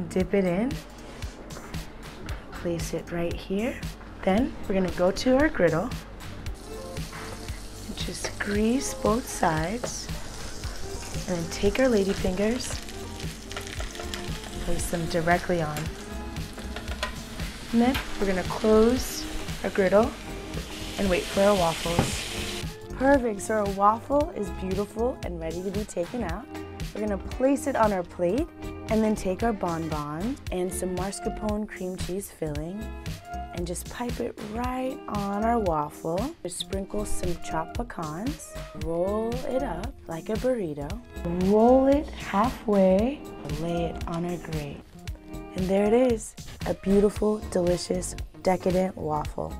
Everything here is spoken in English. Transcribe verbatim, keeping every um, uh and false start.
and dip it in. Place it right here. Then we're going to go to our griddle and just grease both sides. And then take our lady fingers, place them directly on. And then we're going to close our griddle and wait for our waffles. Perfect, so our waffle is beautiful and ready to be taken out. We're going to place it on our plate and then take our bonbon and some mascarpone cream cheese filling and just pipe it right on our waffle. Just sprinkle some chopped pecans, roll it up like a burrito, roll it halfway, lay it on our grate. And there it is, a beautiful, delicious, decadent waffle.